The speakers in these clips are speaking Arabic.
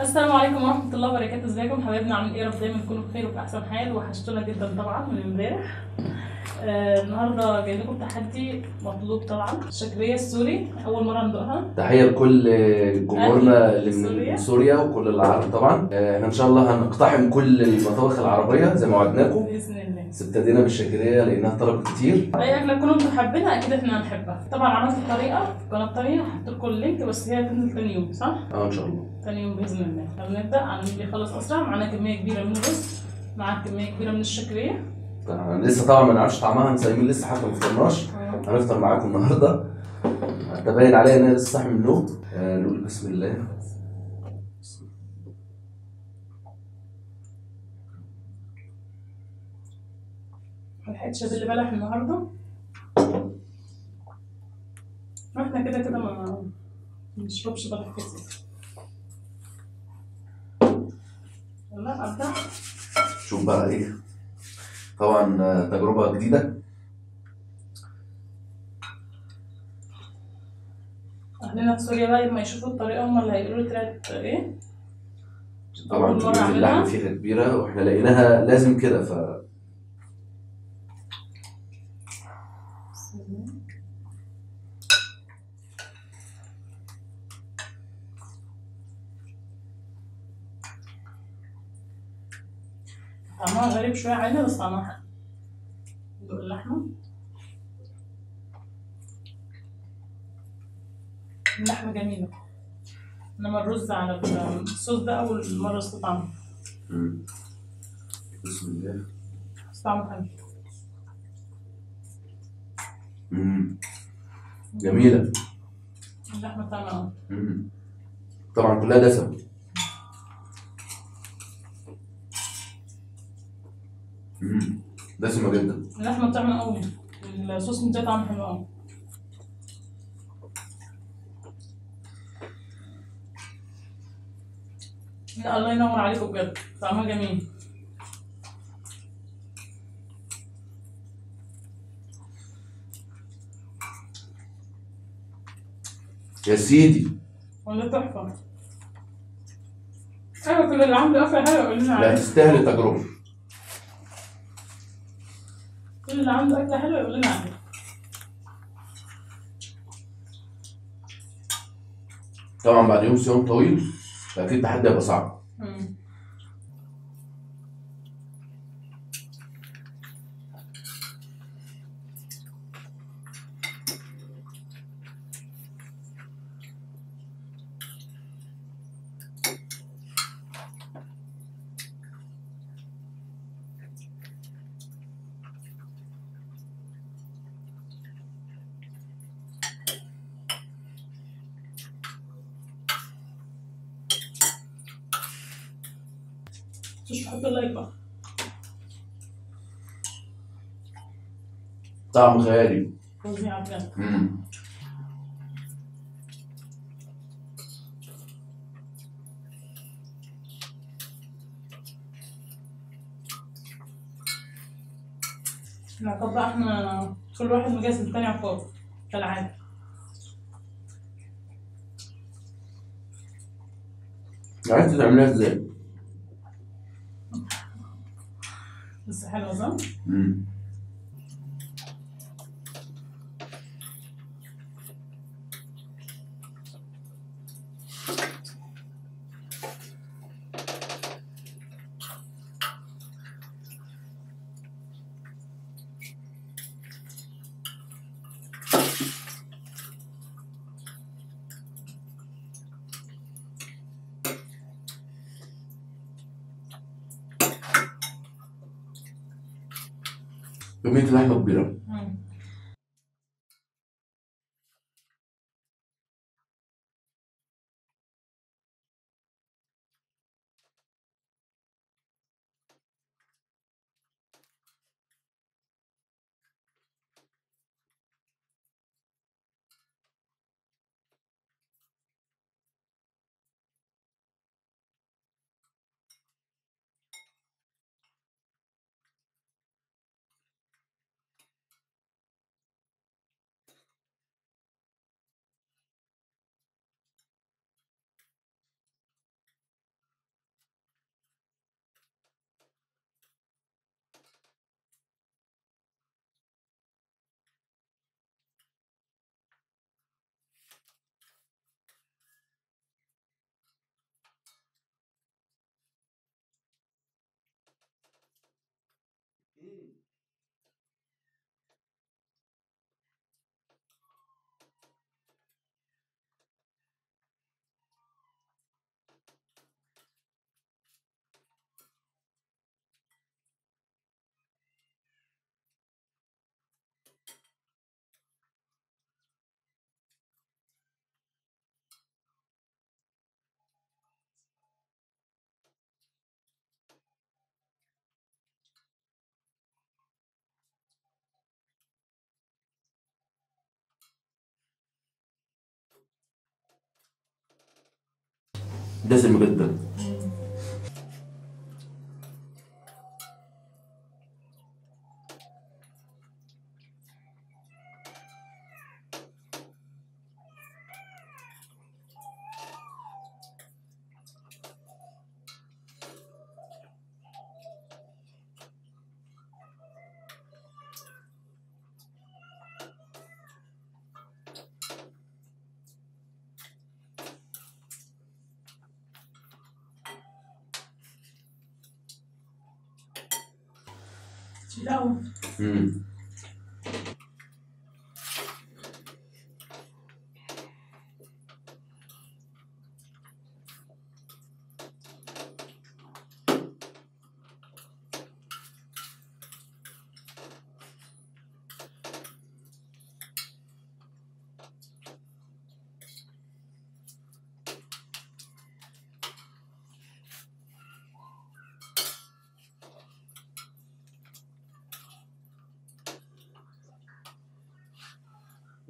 السلام عليكم ورحمه الله وبركاته. ازيكم حبايبنا؟ عاملين ايه؟ رب دايما تكونوا بخير وفي احسن حال. وحشتونا جدا طبعا من امبارح. النهارده جاي لكم تحدي مطلوب طبعا، شكريه السوري اول مره ندوقها. تحيه لكل جمهورنا اللي من سوريا وكل العرب طبعا. احنا ان شاء الله هنقتحم كل المطابخ العربيه زي ما وعدناكم باذن الله. ابتدينا بالشكريه لانها طلب كتير، اي اكله تكونوا انتوا حابينها اكيد احنا هنحبها. طبعا عملت الطريقه في القناه الثانيه وحطيت لكم اللينك، بس هي هتنزل ثاني يوم صح؟ اه ان شاء الله ثاني يوم باذن الله. طب نبدا عن اللي يخلص اسرع. معانا كميه كبيره من الرز مع كميه كبيره من الشكريه. لسه طبعا ما نعرفش طعمها، مسايمين لسه حتى ما فطرناش. هنفطر معاكم النهارده. حتى باين عليا ان انا لسه صاحي من النوم. نقول بسم الله. ما لحقتش ادلي بلح النهارده. احنا كده كده ما بنشربش بلح كتير. يلا ابدا. شوف بقى ايه؟ طبعا تجربة جديدة. اهلنا في سوريا بقى لما يشوفوا الطريقة هم اللي هيقولوا لي طلعت ايه؟ طبعا كمية اللحم فيها كبيرة واحنا لقيناها لازم كده. ف طعمها غريب شوية علينا بس طعمها حلو. ندوق اللحمة. اللحمة جميلة، إنما الرز على الصوص ده أول مرة استطعمه. بسم الله. بس طعمه حلو. جميلة. اللحمة طعمها طبعا كلها دسم. دسمة جدا. اللحمة بتعمل قوي، الصوص مديها طعم حلو قوي. لا الله ينور عليكم بجد، طعمها جميل. يا سيدي والله تحفة. أيوة كل اللي عامله أكلة حلوة قول لنا عليها. لا تستاهل التجربة. كل اللي عنده أكلة حلوة يقول لنا عليها. طبعا بعد يوم صيام طويل فأكيد التحدي هيبقى صعب. مش بحب اللايك بقى. طعم خيالي. فظيع بجد. طب احنا كل واحد مجهز التاني عقاب كالعادة. عرفتي تعمليها ازاي؟ بس حلوة صح؟ كمية اللحمة كبيرة. دسم جدا.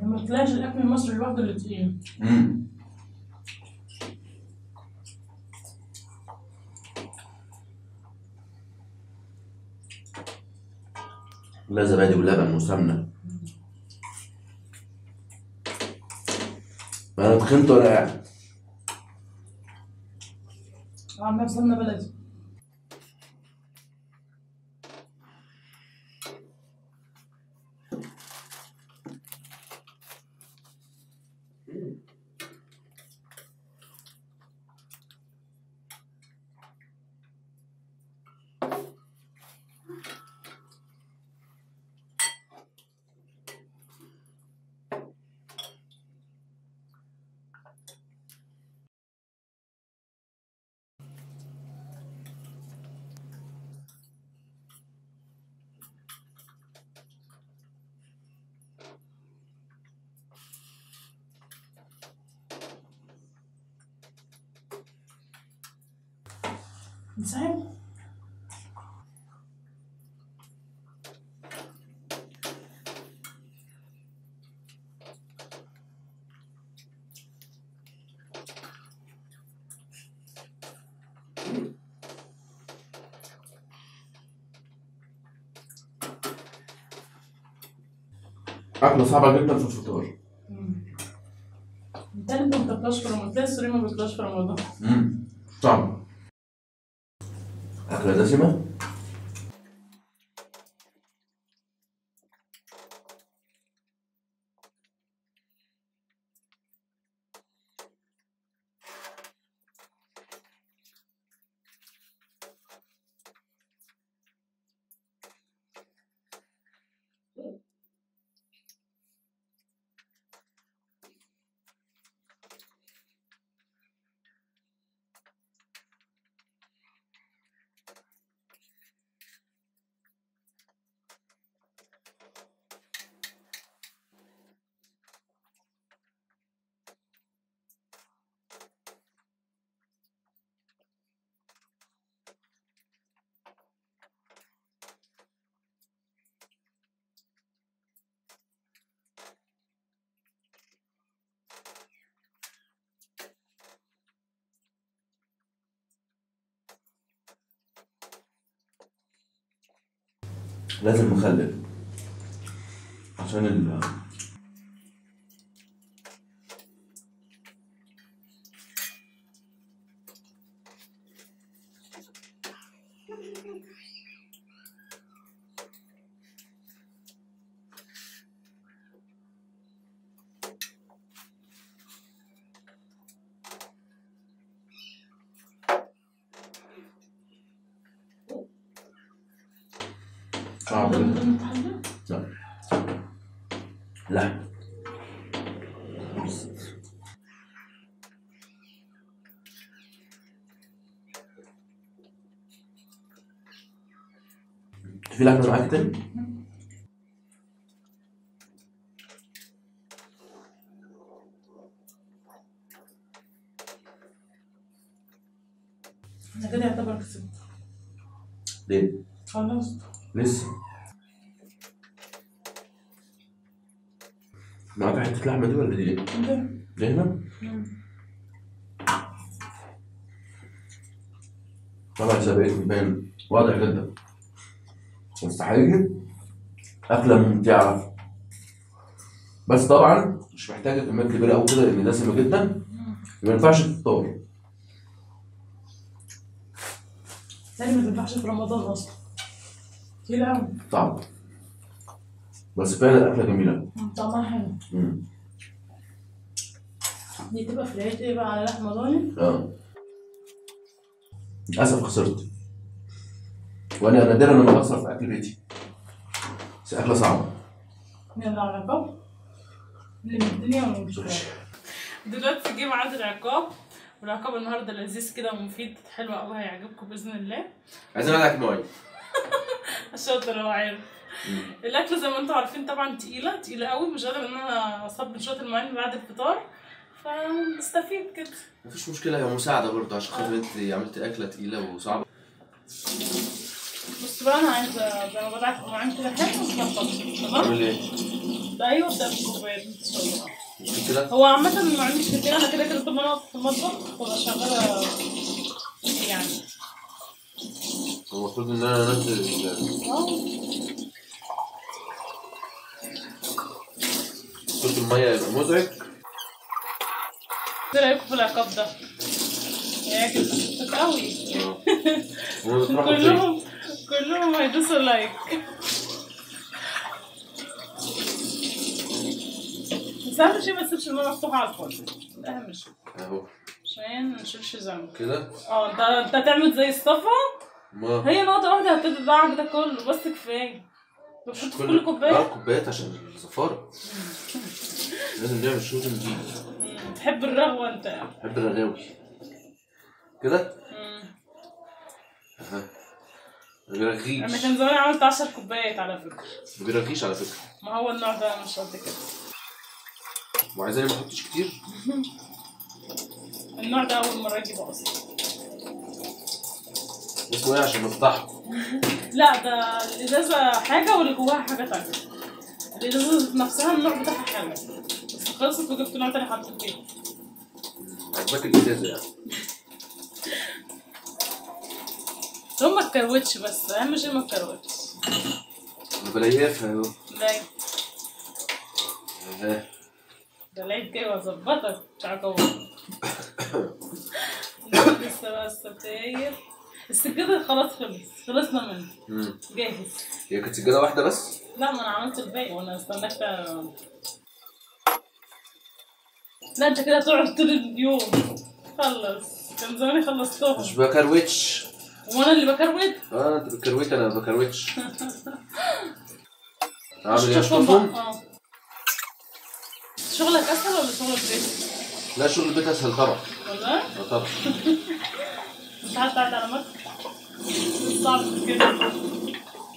ما تلاقيش الأكل المصري لوحده اللي تقيل. لا زبادي ولبن وسمنه. انا تخنت ولا قاعد؟ عامله سمنه بلدي. Same. أكلة صعبة جدا في الفطار. التالت ما بتاكلهاش في رمضان، السوري ما بتاكلهاش في رمضان. صعب. أكلة دسمة؟ لازم مخلل عشان صعب جدا. لا لا You like to act them? أنا كده يعتبر كسبت. ليه؟ خلاص. لسه. معاك حتة لحمة دي ولا دي؟ دي هنا؟ طبعا سابقتني باين واضح جدا. بس حقيقي أكلة ممتعة. بس طبعا مش محتاجة كمية كبيرة أوي كده لأن دسمة جدا. ما ينفعش تفطر. تاني ما تنفعش في رمضان اصلا. كتير قوي. طعم. بس فعلا اكله جميله. طعمها حلو. دي تبقى فرايد ايه بقى على لحمه ضاني؟ اه. للاسف خسرت. وانا نادرا لما بخسر في اكل بيتي. بس اكله صعبه. يلا على العقاب. اللي من الدنيا ومن الشغل. دلوقتي جه ميعاد العقاب. والعقاب النهارده لذيذ كده ومفيد حلو قوي هيعجبكم باذن الله. عايزين اقول لك ماي الشاطر هو عارف. الاكله زي ما انتم عارفين طبعا تقيله قوي، مش قادر ان انا اصب شويه المعين بعد الفطار، فنستفيد كده. مفيش مشكله، هي مساعده برضه عشان خاطر انت عملت اكله تقيله وصعبه. بص بقى انا عايزه زي ما بدعت معاهم كده حلو ومظبطه تمام؟ تعمل ايه؟ ايوه ده بالكوبايات ان شاء الله. هو عامة ما عنديش كتير، أنا كده طول ما أنا في المطبخ ببقى شغالة يعني. المفروض إن أنا أنزل صوت المية يبقى مزعج. إيه رأيكم في العقاب ده؟ يا كده صوتك قوي. كلهم هيدوسوا لايك. اهم شيء ما تسيبش الميه مفتوحه على الفاضي، ده اهم شيء اهو عشان ما نشيلش ذنب كده. اه انت هتعمل زي الصفا، هي نقطه واحده هتضيع ده كله، بس كفايه بتحط في كل كوبايه كوبايات عشان الزفاره. لازم نعمل شوط جديد. تحب الرغوه انت؟ بحب الرغاوي كده. اها بيرغيش. انا كان زمان عملت 10 كوبايات على فكره. ما بيرغيش على فكره، ما هو النوع ده مش قد كده. وعايزاني ما احطش كتير؟ النوع ده أول مرة أجيبه أصلا. اسمه إيه عشان نفتحه؟ لا ده الإزازة حاجة واللي جواها حاجة تانية. الإزازة نفسها النوع بتاعها حاجة. بس خلصت وجبت نوع تاني حطيت فيه. عجباك الإزازة يعني؟ هو ما تكروتش، بس أهم شيء ما تكروتش. أنا بليفها أهو. بلايف. أها. لقيت كده وظبطت عقاب. لسه بقى الستاير. السجادة خلاص خلصنا منها. جاهز. هي كانت سجادة واحدة بس؟ لا ما انا عملت الباقي وانا استناك. لا انت كده تقعد طول اليوم. خلص كان زماني خلصتهم. مش بكروتش. وانا اللي بكروت؟ اه انت بتكروت، انا ما بكروتش. عامل ايه اشطفهم؟ شغلك اسهل ولا شغل البيت؟ لا شغل البيت اسهل طبعا. والله؟ طبعا. انت قاعد على مكتب؟ صعب كده.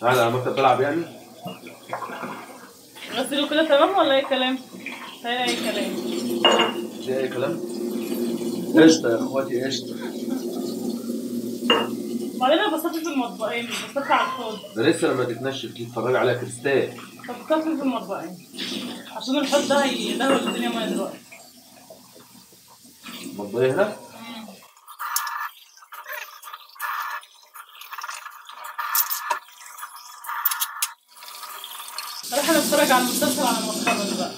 قاعد على مكتب بلعب يعني؟ غسله كده تمام ولا اي كلام؟ هي اي كلام. دي اي كلام؟ قشطه يا اخواتي قشطه. وبعدين انا بصفي في المطبقين، مش بصفي على الفاضي. ده لسه لما تتنشف دي اتفرجي عليها كريستال. طب بصفي في المطبقين. عشان الحوض ده هيدهور الدنيا ميه دلوقتي. المطبقية هنا؟ هروح انا اتفرج على المسلسل على المطبخ بقى.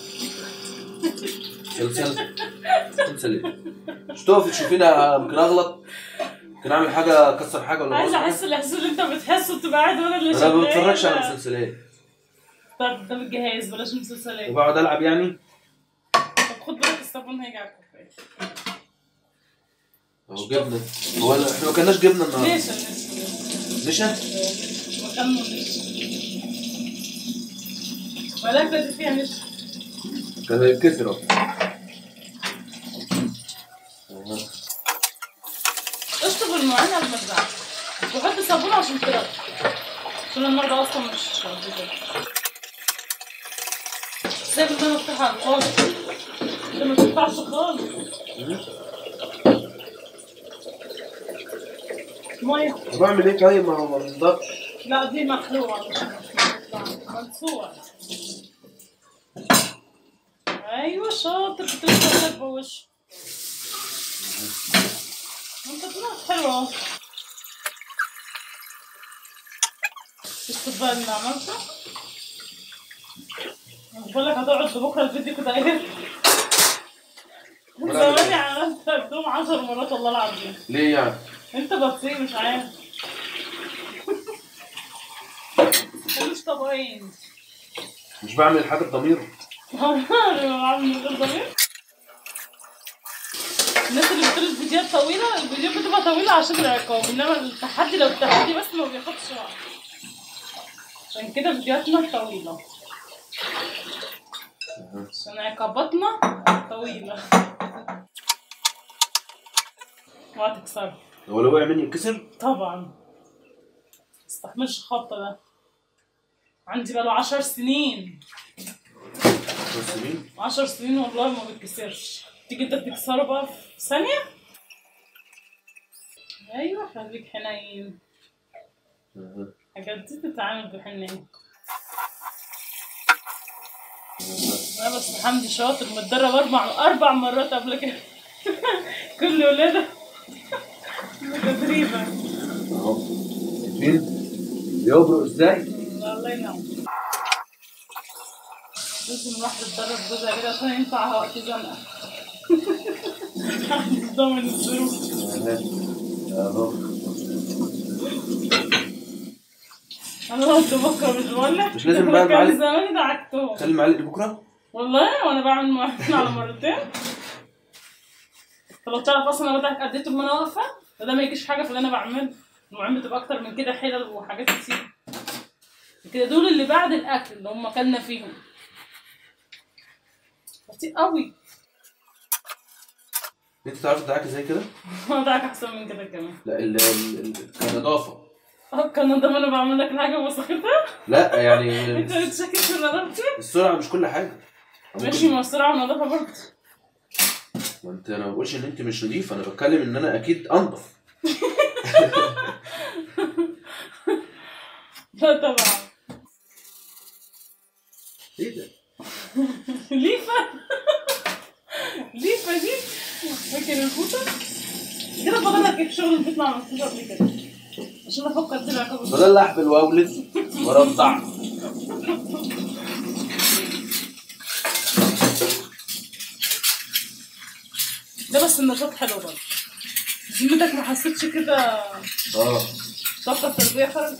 مسلسل ايه؟ مش تقفي تشوفينا يمكن اغلط؟ يمكن اعمل حاجة اكسر حاجة ولا عايزة احس الاحساس اللي انت بتحسه وتبقى قاعد وانا اللي شغال. انا ما بتفرجش على مسلسلات. طب ده الجهاز بلاش مسلسلات. وبقعد العب يعني؟ طب خد بالك الصابون هيجي على الكوبايه. هو جبنه، هو احنا ما كناش جبنه النهارده. نشا نشا؟ ولا كانت فيها نشا. كانت هيتكسر اهو. اشطف المعلقه المرزعه وحط صابون عشان ترطب. كل مرة أصلا مش موجودة. زي ما بنفتحها خالص، ما بتفتحش خالص. مية. بعمل إيه طيب؟ ما هو ما بينضبطش. لا دي مخلوقة مش منسوقة. أيوة شاطر، بتفتح بوش. أنت طلعت حلوة. الصباح اللي عملته بقول لك هتقعد بكره الفيديو كده ايه؟ زماني عملت هدوم 10 مرات والله العظيم. ليه يعني؟ انت بطيء مش عارف. مش طبيعيين. مش بعمل حاجه بضميري. بعمل من غير ضمير. الناس اللي بتقول فيديوهات طويله، الفيديوهات بتبقى طويله عشان العقاب، انما التحدي لو التحدي بس ما بياخدش وقت. عشان كده فيديوهاتنا طويلة، عشان عقاباتنا طويلة. اوعى تكسرها. هو لو وقع مني يتكسر؟ طبعا. ما تستحملش الخط ده. عندي بقاله 10 سنين. 10 سنين؟ 10 سنين والله ما بيتكسرش. تيجي انت تكسره بقى في ثانية؟ ايوه خليك حنين. الحاجات دي بتتعامل بحنيه. لا بس حمدي شاطر، متدرب 4 مرات قبل كده. كل ولاده تدريبه. اهو شايفين بيبرق ازاي؟ الله ينعم. لازم الواحد يتدرب جزء كده عشان ينفع وقت زنقه. ضامن الظروف. انا لو بكره مش بقول لك مش لازم بقى المعلم زماني دعكتهم. خلي المعلم بكره والله. وانا بعمل مرتين على مرتين. طب لو تعرف اصلا انا بضحك قد ايه طول ما انا واقفه، فده ما يجيش حاجه في اللي انا بعمله. المهم تبقى اكتر من كده، حلل وحاجات كتير كده. دول اللي بعد الاكل اللي هم اكلنا فيهم كتير قوي. انت تعرف تدعك زي كده؟ ادعك احسن من كده كمان. لا النظافه كندا. ما انا بعمل لك الحاجه وسختها؟ لا يعني انت بتشكك في نظافتي؟ السرعه مش كل حاجه. ماشي، ما السرعه والنظافه برضه. ما انت انا ما بقولش ان انت مش نظيفه، انا بتكلم ان انا اكيد انضف. لا طبعا. ايه ده؟ ليفه ليفه دي فاكر الفوطه؟ كده فاضل لك شغل البيت ما عملتوش قبل كده. عشان افكر طلع كده. فضل احبل واولد وارضع. ده بس النشاط حلو برضه. ذمتك ما حسيتش كده؟ اه. طاقة سلبية خرجت.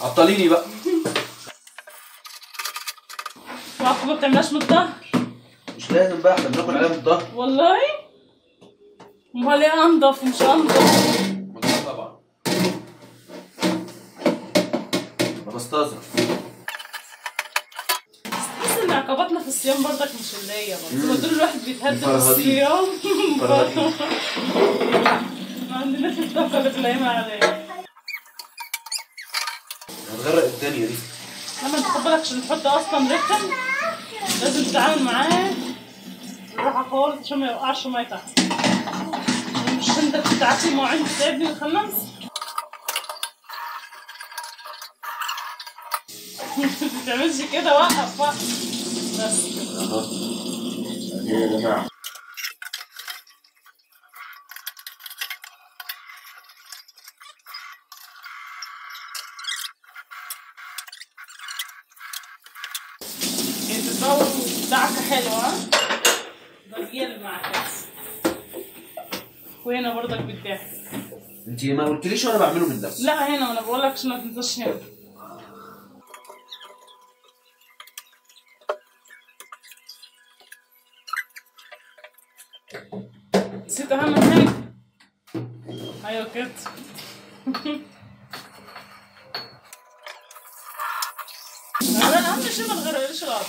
عطليني بقى. العقبة ما بتعملهاش من الظهر؟ مش لازم بقى، احنا بناكل عليها من الظهر. والله؟ امال ايه انضف ومش انضف؟ امال طبعا. انا بستظهر. تحس ان عقباتنا في الصيام برضك مش اللي هي برضه، طول الواحد بيتهدد في الصيام. ما عندناش الطاقة اللي بنلاقيها عليها. هتغرق الدنيا دي. لما انت خد بالك عشان تحط اصلا رخم لازم تتعامل معاه بالراحه خالص عشان ما يوقعش وما يتعبش. مش انت كنت عارفين مواعيد بتاعتني وخلصت؟ ما تعملش كده، وقف وقف بس. يا جماعه دعكة حلوة. ضربية اللي معاك. وهنا برضك بتاعي. انت ما قلتليش وانا بعمله من نفسي. لا هنا وانا بقول لك عشان ما تنساش هنا. نسيت اهم حاجه. ايوه كده. انا اهم شيء ما تغرقليش الارض.